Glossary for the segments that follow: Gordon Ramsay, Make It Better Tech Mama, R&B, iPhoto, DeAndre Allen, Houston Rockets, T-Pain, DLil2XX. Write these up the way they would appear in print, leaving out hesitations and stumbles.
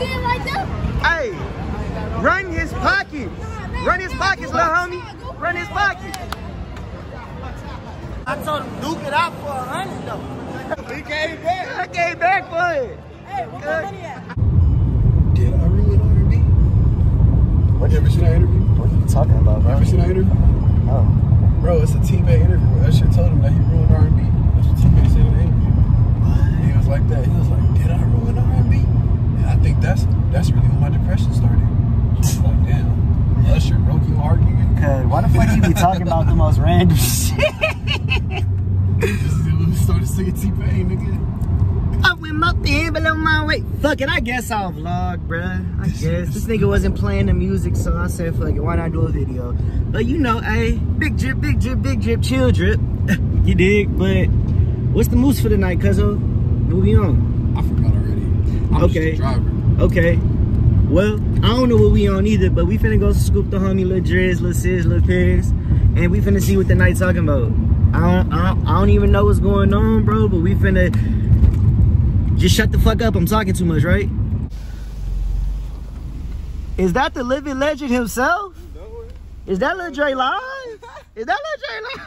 see it right there? Hey, run his pockets. Run his pockets, little homie. Run his pockets. I told him, duke it out for 100 though. He came back. I came back for it. Hey, what my money at? Did I really interview? What? You ever seen our interview? What are you talking about, bro? You ever seen our interview? No. Bro, it's a teammate interview. That shit told him that he ruined R&B. That's what teammate said in the interview. What? He was like that. He was like, did I ruin R&B? And I think that's really when my depression started. So I was like, damn, Usher broke you arguing. Cause why the fuck you be talking about the most random shit? Just started singing T-Pain, nigga. I went up the end below my weight. Fuck it, I guess I'll vlog, bruh. I guess. This nigga wasn't playing the music, so I said, fuck it, why not do a video? But you know, hey, big drip, big drip, big drip, chill drip. You dig? But what's the moves for the night, cuzzo? What we on? I forgot already. I'm okay. Just a driver. Okay. Well, I don't know what we on either, but we finna go scoop the homie, little Driz, little Sis, little Piz, and we finna see what the night talking about. I don't even know what's going on, bro, but we finna just shut the fuck up. I'm talking too much, right? Is that the living legend himself? Is that Lil Dre live? Is that Lil Dre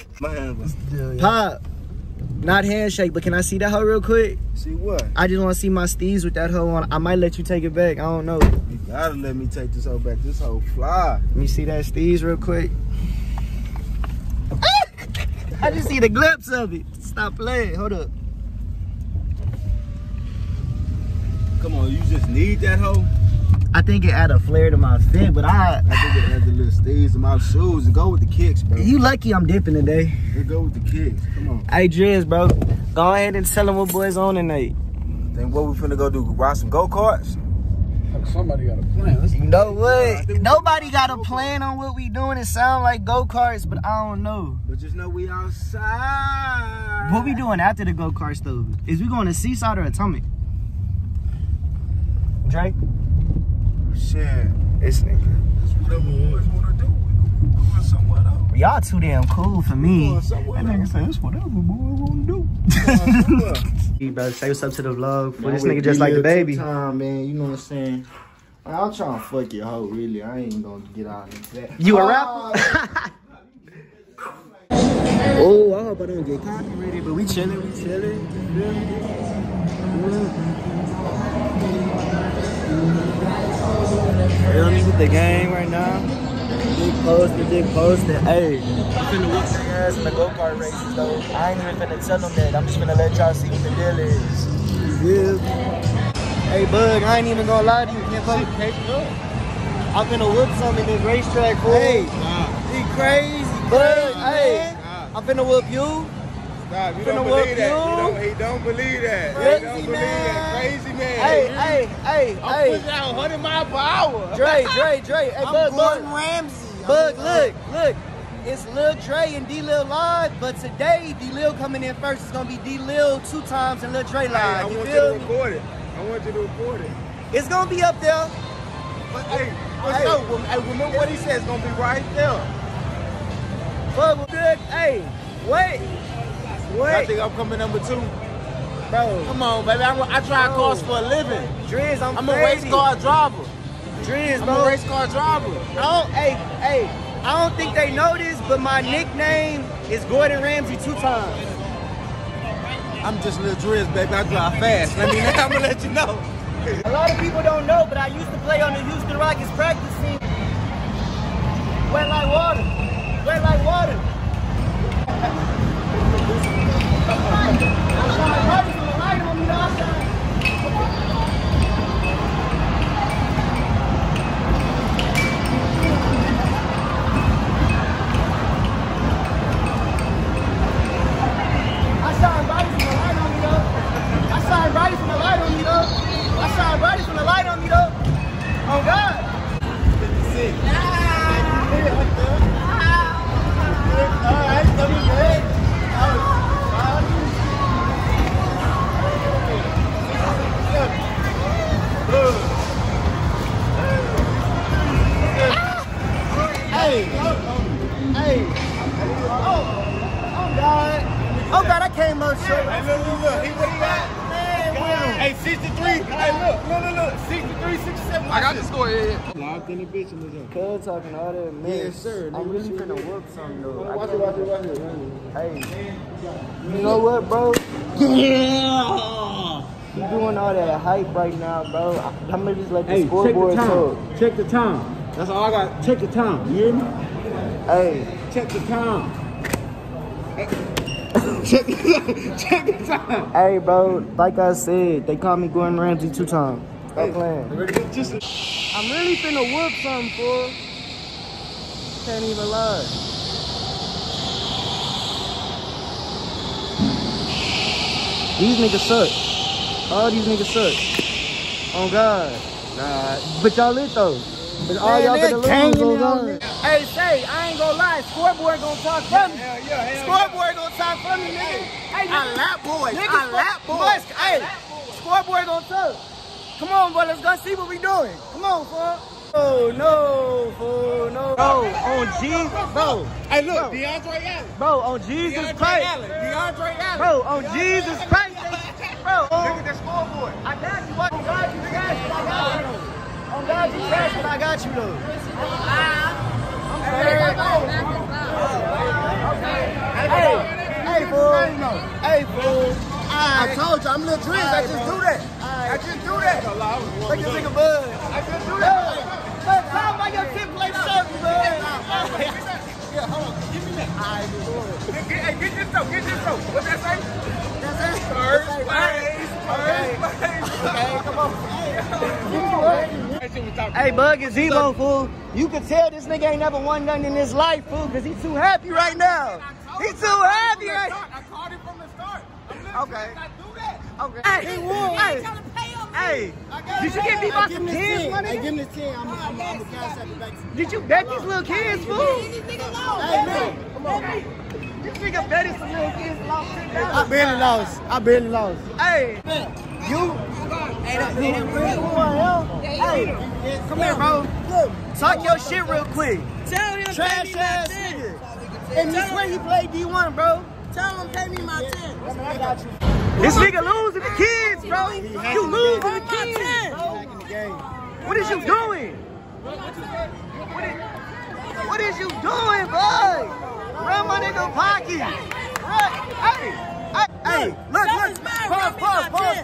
live? My hand was still, yeah. Pop, not handshake, but can I see that hoe real quick? See what? I just want to see my steez with that hoe on. I might let you take it back. I don't know. You gotta let me take this hoe back. This hoe fly. Let me see that steez real quick. I just see the glimpse of it. Stop playing. Hold up. Come on, you just need that hoe? I think it add a flare to my fit, but I think it adds a little steez to my shoes. Go with the kicks, bro. You lucky I'm dipping today. It go with the kicks. Come on. Hey, Driz, bro. Go ahead and tell them what boys on tonight. Then what we finna go do? Ride some go-karts? Somebody got a plan. Let's no way. Nobody got a plan on what we doing. It sound like go-karts, but I don't know. But just know we outside. What we doing after the go-karts, though? Is we going to Seaside or Atomic? Drake? Shit, it's nigga. That's whatever boys wanna do. We going somewhere else. Y'all too damn cool for me. That nigga said, it's whatever boys wanna do. Hey, bro, say what's up to the vlog. For this nigga just like the baby. Time, man. You know what I'm saying? I'm trying to fuck your hoe, really. I ain't gonna get out of that. You a rapper? Oh, I hope I don't get copyrighted, but we chilling, we chilling. Real nigga the game right now. They posted. Hey, I'm finna whoop their ass in the go-kart races though. I ain't even finna tell them that. I'm just finna let y'all see what the deal is. Yeah. Hey Bug, I ain't even gonna lie to you. Can't fuck with Cake Up. I'm finna whoop some in this racetrack, boy. Hey, he crazy, Bug. Hey, I'm finna whoop you. Stop, you don't believe that. He don't believe that. He don't believe that. Crazy man. Hey, hey, hey, hey. I'm pushing out 100 miles per hour. Dre. Hey, Bug, Gordon Ramsay. Bug, look. It's Lil Dre and D-Lil live, but today D-Lil coming in first. It's going to be D-Lil 2 times and Lil Dre live. You feel me? I want you to record it. It's going to be up there. But hey, what's up? Remember what he said. It's going to be right there. Bug, good. Hey, wait. I think I'm coming number 2. Bro. Come on, baby. I drive cars for a living. Driz, I'm a race car driver. Driz, bro. I'm a race car driver. I don't think they know this, but my nickname is Gordon Ramsay 2 times. I'm just Lil Driz, baby. I drive fast. I'm going to let you know. A lot of people don't know, but I used to play on the Houston Rockets practice team. Wet like water. Wet like water. Hey, 63. Hey, look. I got the score, yeah. Locked in the bitch in the cuz talking all that mess. Yes, sir. I'm really finna whoop something, though. Watch it. Hey, you know what, bro? Yeah! You doing all that hype right now, bro. I'm gonna just let the scoreboard talk. Check the time. That's all I got. Check the time. You hear me? Hey. Check the time. Check the time. Hey, bro. Like I said, they call me Gordon Ramsay 2 times. Stop playing. I'm really finna whoop something, fool. Can't even lie. These niggas suck. All these niggas suck. Oh, God. Nah. But y'all lit, though. But all y'all better lose. Hey, say, I ain't gonna lie. Scoreboard gonna talk for me. Scoreboard gonna talk for me, nigga. I lap boys. I lap boys. Hey, scoreboard gonna talk. Come on, bro, let's go see what we doing. Come on, bro. Oh, no, bro, no. Bro, on Jesus, bro. Hey, look, bro. DeAndre Allen. Bro, on Jesus Christ. DeAndre Allen. Bro, on Jesus Christ. Bro. Look at this scoreboard. I got you. On God, you guys, I got you. On God, you guys, I got you, though. I'm sorry. Hey, bro. Hey, bro. I told you, I'm a little drink. I just do that. I just do that. Take this nigga bud. I just do that. Talk about your 10-plate service, bud. Yeah, hold on. Give me that. Alright, dude. Hey, get this though. What's that say? That's it. First place. Okay, come on. Hey, Bug is Zero, fool. You can tell this nigga ain't never won nothing in his life, fool, because he too happy right now. He too happy right now. I called him from the start. Okay. Okay. Hey, did you give me my kids money? Hey, give him this 10. I'm gonna cash out the back. Did you bet these little kids, fool? Hey, man, come on. This nigga betting some little kids lost. I barely lost. Hey, you? Hey, come here, bro. Talk your shit real quick. Tell him trash ass nigga. And this way he played D1, bro. Tell him pay me my 10. I got you. This nigga losing the kids, bro. You losing the kids. What is you doing? What is you doing, bro? Run my nigga pocket. Hey, look.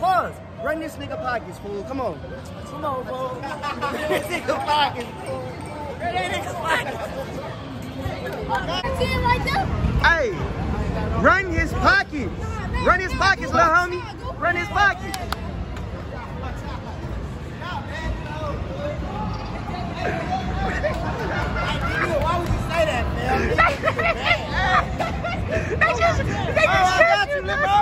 Pause. Run this nigga pockets, fool. Come on, fool. This nigga pockets, fool. Run that nigga pockets. Hey, run his pockets. Run his pockets, little homie. Run his pockets. Why would you say that, man? They just tripped you, bro.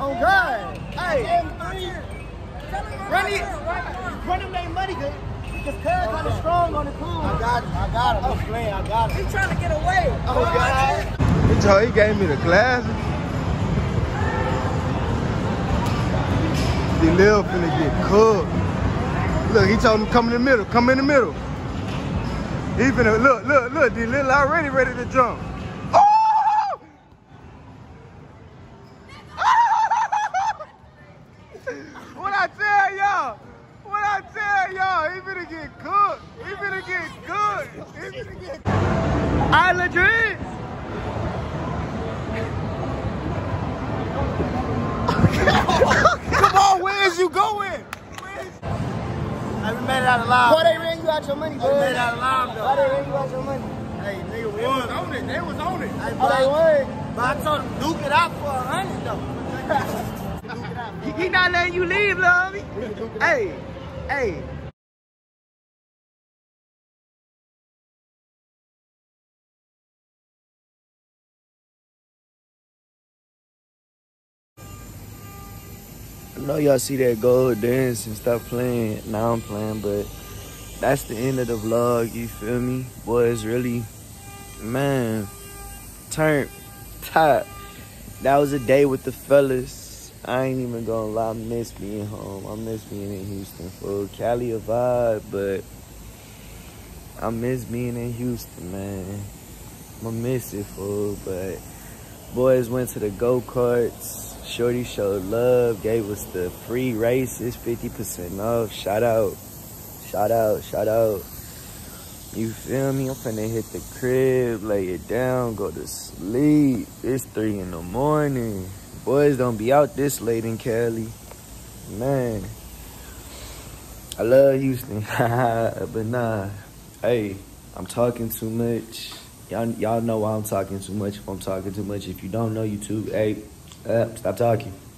Oh God! Hey! Run him their money, good. Because Cuz kind of strong on the pool. I got him. I'm playing. I got him. He's trying to get away. Oh God! He gave me the glass. The little finna get cooked. Look, he told him come in the middle. He finna look. The little already ready to jump. Why they ran you out your money, bro? Why they ran you out your money? Hey, nigga, they was on it. But I told them, duke it out for 100, though. He not letting you leave, love. Hey. I know y'all see that gold dancing, stop playing. Now I'm playing, but that's the end of the vlog, you feel me? Boy, it's really, man, turn top. That was a day with the fellas. I ain't even gonna lie, I miss being home. I miss being in Houston, fool. Cali a vibe, but I miss being in Houston, man. I'ma miss it, fool, but boys went to the go-karts. Shorty showed love, gave us the free races, 50% off. Shout out, shout out, shout out. You feel me? I'm finna hit the crib, lay it down, go to sleep. It's 3 in the morning. Boys don't be out this late in Cali. Man, I love Houston, but nah. Hey, I'm talking too much. Y'all know why I'm talking too much if I'm talking too much. If you don't know, you too, hey. Stop talking.